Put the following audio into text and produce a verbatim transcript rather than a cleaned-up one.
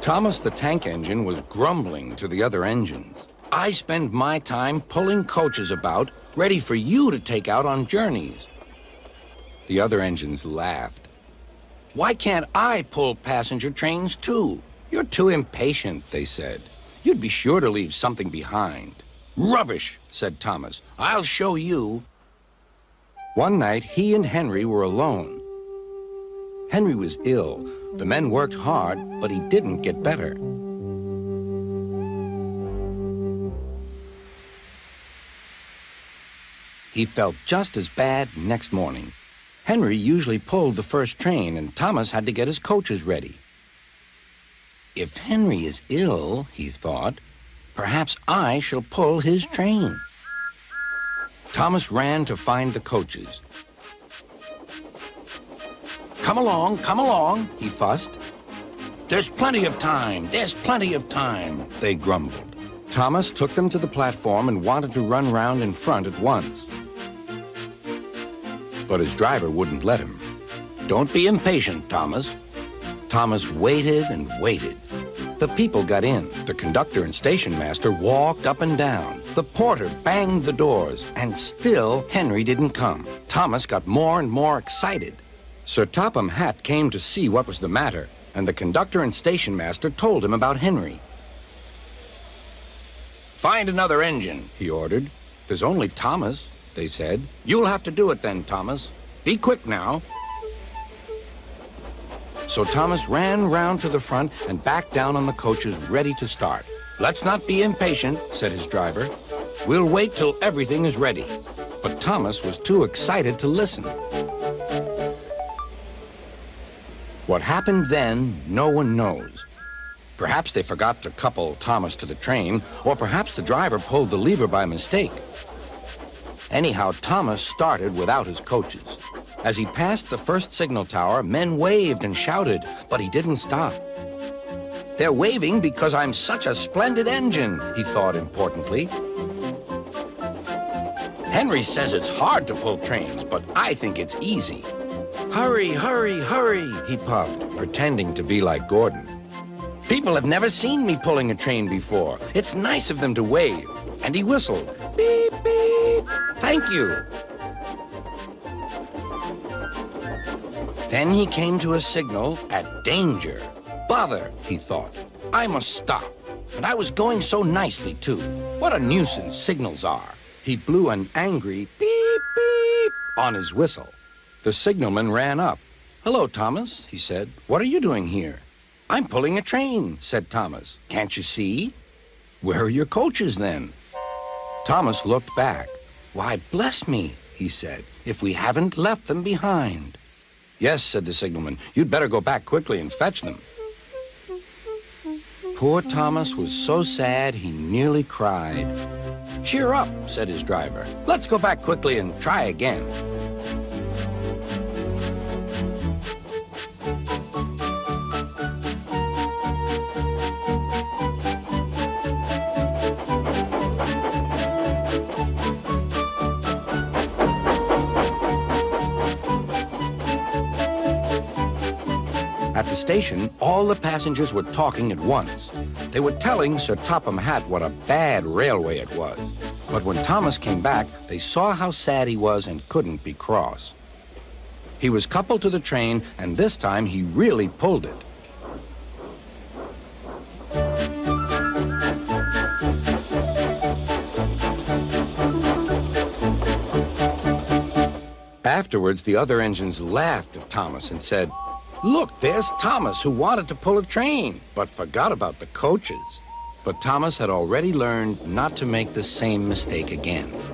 Thomas the Tank Engine was grumbling to the other engines. I spend my time pulling coaches about, ready for you to take out on journeys. The other engines laughed. Why can't I pull passenger trains too? You're too impatient, they said. You'd be sure to leave something behind. Rubbish, said Thomas. I'll show you. One night, he and Henry were alone. Henry was ill. The men worked hard, but he didn't get better. He felt just as bad next morning. Henry usually pulled the first train, and Thomas had to get his coaches ready. If Henry is ill, he thought, perhaps I shall pull his train. Thomas ran to find the coaches. Come along, come along, he fussed. There's plenty of time, there's plenty of time, they grumbled. Thomas took them to the platform and wanted to run round in front at once. But his driver wouldn't let him. Don't be impatient, Thomas. Thomas waited and waited. The people got in. The conductor and station master walked up and down. The porter banged the doors, and still Henry didn't come. Thomas got more and more excited. Sir Topham Hatt came to see what was the matter, and the conductor and station master told him about Henry. Find another engine, he ordered. There's only Thomas, they said. You'll have to do it then, Thomas. Be quick now. So Thomas ran round to the front and back down on the coaches, ready to start. Let's not be impatient, said his driver. We'll wait till everything is ready. But Thomas was too excited to listen. What happened then, no one knows. Perhaps they forgot to couple Thomas to the train, or perhaps the driver pulled the lever by mistake. Anyhow, Thomas started without his coaches. As he passed the first signal tower, men waved and shouted, but he didn't stop. They're waving because I'm such a splendid engine, he thought importantly. Henry says it's hard to pull trains, but I think it's easy. Hurry, hurry, hurry, he puffed, pretending to be like Gordon. People have never seen me pulling a train before. It's nice of them to wave. And he whistled, beep, beep, thank you. Then he came to a signal at danger. Bother, he thought. I must stop. And I was going so nicely, too. What a nuisance signals are. He blew an angry beep, beep on his whistle. The signalman ran up. Hello, Thomas, he said. What are you doing here? I'm pulling a train, said Thomas. Can't you see? Where are your coaches, then? Thomas looked back. Why, bless me, he said, if we haven't left them behind. Yes, said the signalman. You'd better go back quickly and fetch them. Poor Thomas was so sad he nearly cried. Cheer up, said his driver. Let's go back quickly and try again. At the station, all the passengers were talking at once. They were telling Sir Topham Hatt what a bad railway it was. But when Thomas came back, they saw how sad he was and couldn't be cross. He was coupled to the train, and this time he really pulled it. Afterwards, the other engines laughed at Thomas and said, look, there's Thomas, who wanted to pull a train, but forgot about the coaches. But Thomas had already learned not to make the same mistake again.